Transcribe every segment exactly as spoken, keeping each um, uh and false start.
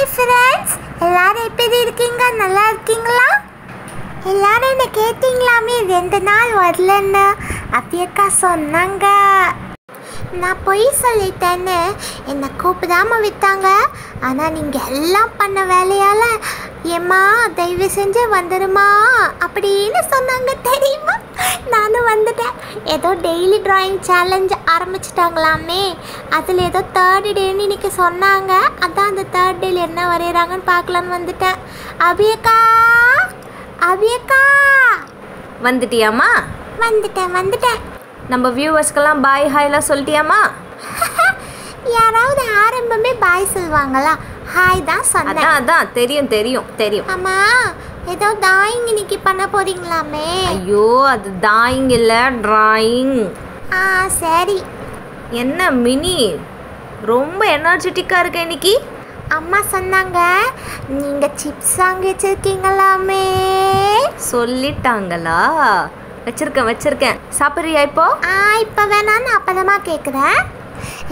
Hi friends, எல்லாரும் எப்படி இருக்கீங்க? நல்லா இருக்கீங்களா? எல்லாரும் என்ன கேட்டிங்களாமே ரெண்டு நாள் வரலன்னு அப்பியக்கா சொன்னாங்க. நான் போய் சொல்லிட்டேன்னு என்னை கூப்பிடாமல் விட்டாங்க. ஆனால் நீங்கள் எல்லாம் பண்ண வேலையால் ஏம்மா தயவு செஞ்சு வந்துடுமா அப்படின்னு சொன்னாங்க தெரியுமா? நானும் வந்துட்டேன். ஏதோ டெய்லி ட்ராயிங் சேலஞ்ச் ஆரம்பிச்சிட்டாங்களாமே, அதில் ஏதோ தேர்டு டேன்னு இன்றைக்கி சொன்னாங்க. அதான் அந்த தேர்ட் டேயில் என்ன வரைகிறாங்கன்னு பார்க்கலான்னு வந்துட்டேன். அபியக்கா அபியக்கா வந்துட்டியாம்மா? வந்துட்டேன் வந்துட்டேன். நம்ம வியூவர்ஸ்க்கெல்லாம் பாய் ஹாய்லாம் சொல்லிட்டியாம்மா? யாராவது ஆரம்பமே பாய் சொல்லுவாங்களா? ஹாய் தான் சொன்னேன். அதான் தெரியும் தெரியும் தெரியும். ஆமாம், ஏதோ டாயிங் இன்னைக்கு பண்ண போறீங்களாமே? ஐயோ அது டாயிங் இல்லை, ட்ராயிங். ஆ சரி. என்ன மினி ரொம்ப எனர்ஜெட்டிக்காக இருக்க இன்னைக்கு? அம்மா சொன்னாங்க நீங்கள் சிப்ஸ் வாங்கி வச்சுருக்கீங்களாமே. சொல்லிட்டாங்களா? வச்சுருக்கேன் வச்சுருக்கேன். சாப்பிட்றியா இப்போ? ஆ இப்போ வேணான்னு அப்பதமா கேட்குறேன்.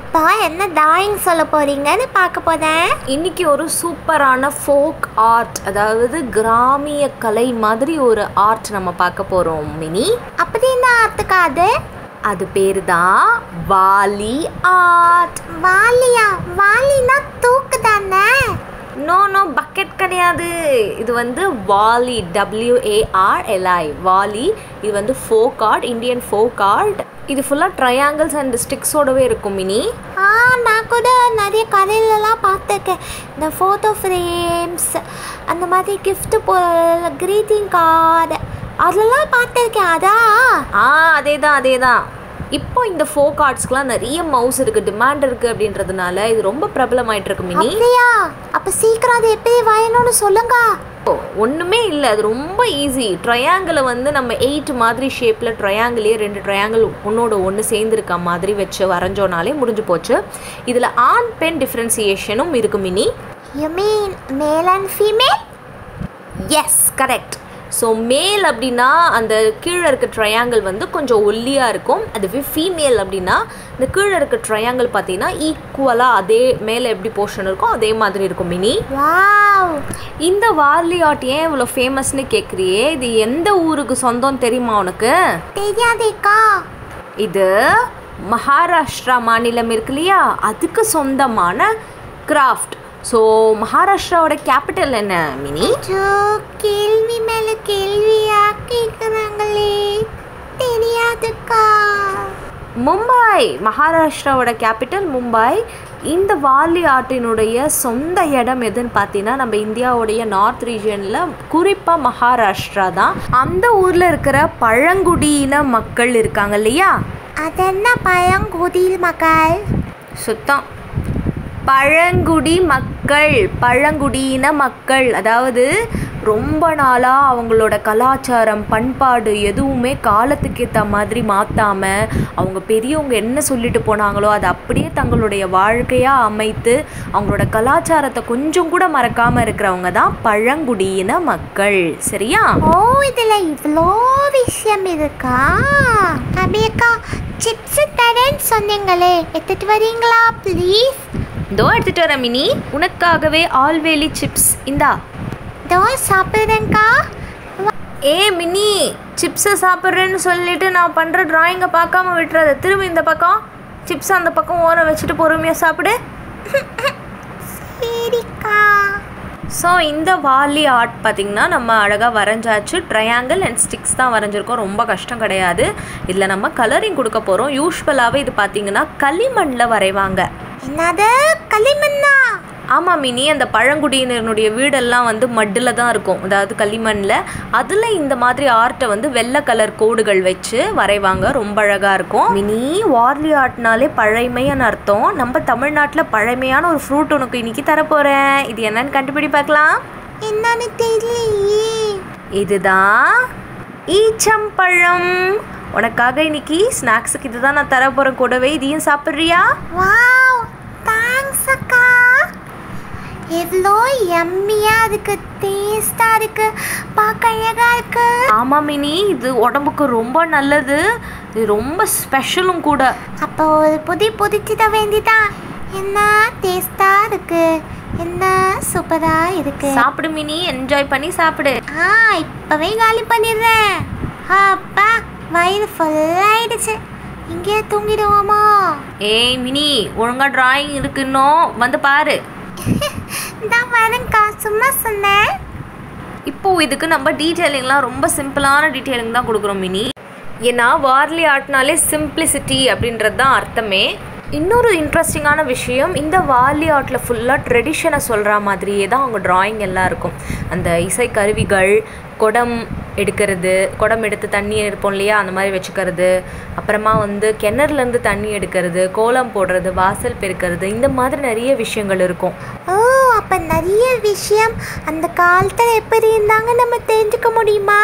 இப்போ என்ன டாயிங் சொல்ல போகிறீங்கன்னு பார்க்க போதேன். இன்றைக்கி ஒரு சூப்பரான ஃபோக் ஆர்ட், அதாவது கிராமிய கலை மாதிரி ஒரு ஆர்ட் நம்ம பார்க்க போகிறோம் மினி. அப்படி என்ன ஆர்ட்டுக்கா அது? அது பேர் தான் வாலி ஆர்ட். வாலியா? வாலினா தூக்கு தானே? நோ நோ, பக்கெட் கிடையாது. இது வந்து வாலி, டபிள்யூஏஆர்எல்ஐ வாலி. இது வந்து folk art, Indian folk art. இது ஃபுல்லாக ட்ரையாங்கிள்ஸ் அண்ட் ஸ்டிக்ஸோடவே இருக்கும் மினி. ஆ நான் கூட நிறைய கதையிலலாம் பார்த்துருக்கேன். இந்த ஃபோட்டோ ஃப்ரேம்ஸ், அந்த மாதிரி கிஃப்ட்டு போ, க்ரீட்டிங் கார்டு, அதெல்லாம் பார்த்துருக்கேன். அதா ஆ அதே தான் அதே தான். இப்போ இந்த ஃபோக் ஆர்ட்ஸ்க்குலாம் நிறைய மவுஸ் இருக்குது, டிமாண்ட் இருக்குது. அப்படின்றதுனால இது ரொம்ப பிரபலமாயிட்டு இருக்கு மினி. இல்லையா? அப்போ சீக்கிரம் அது எப்படி வரையணும்னு சொல்லுங்க. ஒன்றுமே இல்லை, அது ரொம்ப ஈஸி. ட்ரையாங்கிளை வந்து நம்ம எயிட் மாதிரி ஷேப்பில் ட்ரையாங்கிளே ரெண்டு ட்ரையாங்கிள் ஒன்னோட ஒன்று சேர்ந்துருக்க மாதிரி வச்சு வரைஞ்சோனாலே முடிஞ்சு போச்சு. இதில் ஆண் பெண் டிஃப்ரென்சியேஷனும் இருக்கு mini. You mean male and female? Yes correct. So male அப்படின்னா அந்த கீழே இருக்க ட்ரையாங்கிள் வந்து கொஞ்சம் ஒல்லியாக இருக்கும். அதுவே ஃபீமேல் அப்படின்னா இந்த கீழே இருக்க ட்ரையாங்கிள் பார்த்தீங்கன்னா ஈக்குவலாக அதே மேலே எப்படி போர்ஷன் இருக்கோ அதே மாதிரி இருக்கும் மினி. இந்த வார்லி ஆர்ட் ஏன் இவ்வளோ ஃபேமஸ்ன்னு கேட்குறியே, இது எந்த ஊருக்கு சொந்தம் தெரியுமா உனக்கு? தெரியாதேக்கா. இது மகாராஷ்டிரா மாநிலம் இருக்கு இல்லையா, அதுக்கு சொந்தமான கிராஃப்ட். ஸோ மகாராஷ்டிராவோட கேபிட்டல் என்ன மினி? கேள்வி மேலே கேள்வியா கேட்குறாங்களே, தெரியாதுக்கா. மும்பை. மகாராஷ்டிராவோட கேபிட்டல் மும்பை. இந்த வாலி ஆர்ட்டினுடைய சொந்த இடம் எதுன்னு பார்த்தீங்கன்னா நம்ம இந்தியாவுடைய நார்த் ரீஜனில், குறிப்பாக மகாராஷ்டிரா தான். அந்த ஊரில் இருக்கிற பழங்குடியின மக்கள் இருக்காங்க இல்லையா, அது என்ன பழங்குடியில் மக்கள்? சுத்தம் பழங்குடி மக்கள், பழங்குடியின மக்கள். அதாவது ரொம்ப நாளாக அவங்களோட கலாச்சாரம் பண்பாடு எதுவுமே காலத்துக்கேற்ற மாதிரி மாற்றாமல் அவங்க பெரியவங்க என்ன சொல்லிட்டு போனாங்களோ அதை அப்படியே தங்களுடைய வாழ்க்கையாக அமைத்து அவங்களோட கலாச்சாரத்தை கொஞ்சம் கூட மறக்காமல் இருக்கிறவங்க தான் பழங்குடியின மக்கள். சரியா? ஓ இதில் இவ்வளோ விஷயம் இருக்கா. அபியக்கா சிப்ஸ் தரேன்னு சொன்னீங்களே, எடுத்துட்டு வரீங்களா ப்ளீஸ்? இதோ எடுத்துகிட்டு வரேன் மினி, உனக்காகவே ஆல்வேலி சிப்ஸ். இந்தா இதோ சாப்பிட்றேன்க்கா. ஏ மினி சிப்ஸை சாப்பிட்றேன்னு சொல்லிட்டு நான் பண்ணுற ட்ராயிங்கை பார்க்காம விட்டுறது. திரும்பி இந்த பக்கம் சிப்ஸை அந்த பக்கம் ஓர வச்சுட்டு பொறுமையாக சாப்பிடு. சரிக்கா. ஸோ இந்த வாலி ஆர்ட் பார்த்திங்கன்னா நம்ம அழகாக வரைஞ்சாச்சு. ட்ரையாங்கிள் அண்ட் ஸ்டிக்ஸ் தான் வரைஞ்சிருக்கோம், ரொம்ப கஷ்டம் கிடையாது. இதில் நம்ம கலரிங் கொடுக்க போகிறோம். யூஸ்வலாகவே இது பார்த்திங்கன்னா களிமண்ணில் வரைவாங்க. என்னது களிமண்ணா? ஆமாம் மினி, அந்த பழங்குடியினருடைய வீடெல்லாம் வந்து மட்டில் தான் இருக்கும், அதாவது களிமண்ணில். அதில் இந்த மாதிரி ஆர்ட்டை வந்து வெள்ளை கலர் கோடுகள் வச்சு வரைவாங்க, ரொம்ப அழகாக இருக்கும் மினி. வார்லி ஆர்ட்னாலே பழமையான அர்த்தம். நம்ம தமிழ்நாட்டில் பழமையான ஒரு ஃப்ரூட் உனக்கு இன்றைக்கி தரப்போகிறேன். இது என்னன்னு கண்டுபிடி பார்க்கலாம். என்னன்னு தெரியலையே. இதுதான் ஈச்சம்பழம். உனக்காக இன்னைக்கு ஸ்நாக்ஸுக்கு இது தான் நான் தர போகிறேன். கூடவே இதையும் சாப்பிட்றியா? வாவ் தேங்க்ஸ் அக்கா. எவ்வளோ எம்மியாக இருக்குது, டேஸ்ட்டாக இருக்குது, பார்க்க அழகாக இருக்குது. ஆமாம் மினி, இது உடம்புக்கு ரொம்ப நல்லது, இது ரொம்ப ஸ்பெஷலும் கூட. அப்போ ஒரு புதி புதிச்சு தான் வேண்டிதான். என்ன டேஸ்ட்டாக இருக்குது, என்ன சூப்பரா இருக்கு. சாப்பிடு மினி, என்ஜாய் பண்ணி சாப்பிடு. ஆ இப்பவே காலி பண்ணிடுறேன். அப்பா வயிறு ஃபுல்லா ஆயிடுச்சு, இங்கே தூங்கிடுவோமா? ஏய் மினி, ஒழுங்கா டிராயிங் இருக்குன்னோ வந்து பாரு. நான் வரேன்க்கா, சும்மா சொன்னேன். இப்போ இதுக்கு நம்ம டீட்டெயிலிங்லாம் ரொம்ப சிம்பிளான டீட்டெயிலிங் தான் கொடுக்குறோம் மினி. ஏன்னா வார்லி ஆர்ட்னாலே சிம்பிளிசிட்டி அப்படின்றது தான் அர்த்தமே. இன்னொரு இன்ட்ரெஸ்டிங்கான விஷயம், இந்த வார்லி ஆர்ட்டில் ஃபுல்லாக ட்ரெடிஷனை சொல்கிற மாதிரியே தான் அவங்க ட்ராயிங் எல்லாம் இருக்கும். அந்த இசை கருவிகள், குடம் எடுக்கிறது, குடம் எடுத்து தண்ணி எடுப்போம் இல்லையா, அந்த மாதிரி வச்சுக்கிறது. அப்புறமா வந்து கிணறுலேருந்து தண்ணி எடுக்கிறது, கோலம் போடுறது, வாசல் பெருக்கிறது, இந்த மாதிரி நிறைய விஷயங்கள் இருக்கும். ஓ, அப்போ நிறைய விஷயம் அந்த காலத்தில் எப்படி இருந்தாங்க நம்ம தெரிஞ்சுக்க முடியுமா?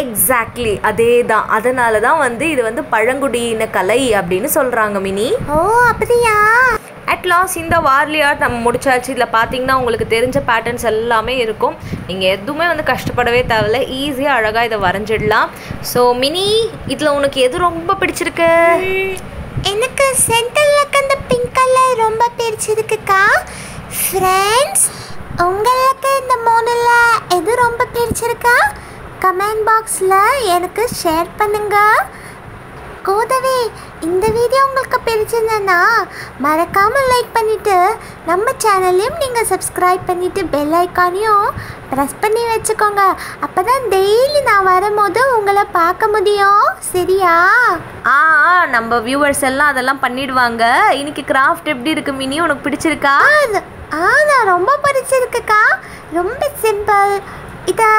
எக்ஸாக்ட்லி, அதே தான். அதனால தான் வந்து இது வந்து பழங்குடியின கலை அப்படின்னு சொல்கிறாங்க மினி. ஓ அப்படியா. அட்லாஸ் இந்த வார்லி ஆர்ட் நம்ம முடிச்சாச்சு. இதில் பார்த்தீங்கன்னா உங்களுக்கு தெரிஞ்ச பேட்டர்ன்ஸ் எல்லாமே இருக்கும். நீங்கள் எதுவுமே வந்து கஷ்டப்படவே தேவையில்லை, ஈஸியாக அழகாக இதை வரைஞ்சிடலாம். ஸோ மினி, இதில் உனக்கு எது ரொம்ப பிடிச்சிருக்கு? எனக்கு சென்டரில் இருக்க இந்த பிங்க் கலர் ரொம்ப பிடிச்சிருக்குக்கா. ஃப்ரெண்ட்ஸ், உங்களுக்கு இந்த மூணுல எது ரொம்ப பிடிச்சிருக்கா? கமெண்ட் பாக்ஸில் எனக்கு ஷேர் பண்ணுங்க. கூடவே இந்த வீடியோ உங்களுக்கு பிடிச்சிருந்ததுன்னா மறக்காமல் லைக் பண்ணிவிட்டு நம்ம சேனலையும் நீங்கள் சப்ஸ்கிரைப் பண்ணிவிட்டு பெல் ஐக்கானையும் ப்ரெஸ் பண்ணி வச்சுக்கோங்க. அப்போ தான் டெய்லி நான் வரும்போது உங்களை பார்க்க முடியும், சரியா? ஆ, நம்ம வியூவர்ஸ் எல்லாம் அதெல்லாம் பண்ணிடுவாங்க. இன்னைக்கு கிராஃப்ட் எப்படி இருக்கு மினி, உனக்கு பிடிச்சிருக்கா? ஆ, நான் ரொம்ப பிடிச்சிருக்குக்கா. ரொம்ப சிம்பிள். இதை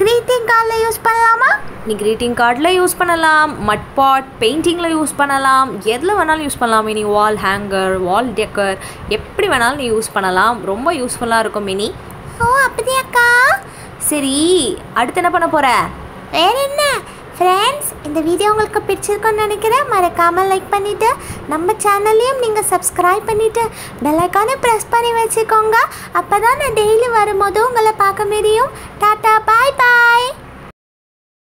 கிரீட்டிங் கார்டில் யூஸ் பண்ணலாமா? நீ கிரீட்டிங் கார்டில் யூஸ் பண்ணலாம், மட்பாட் பெயிண்டிங்கில் யூஸ் பண்ணலாம், எதில் வேணாலும் யூஸ் பண்ணலாம் Mini. Wall hanger, wall decor, எப்படி வேணாலும் நீ யூஸ் பண்ணலாம். ரொம்ப யூஸ்ஃபுல்லாக இருக்கும் மினி. ஓ அப்படியாக்கா. சரி, அடுத்து என்ன பண்ண போகிற? வேறு என்ன? ஃப்ரெண்ட்ஸ், இந்த வீடியோ உங்களுக்கு பிடிச்சிருக்குன்னு நினைக்கிறேன். மறக்காமல் லைக் பண்ணிவிட்டு நம்ம சேனல்லையும் நீங்கள் சப்ஸ்கிரைப் பண்ணிவிட்டு பெல் ஐக்கானை ப்ரெஸ் பண்ணி வச்சுக்கோங்க. அப்போ தான் நான் டெய்லி வரும்போது உங்களை பார்க்க முடியும். டாட்டா, பாய் பாய்.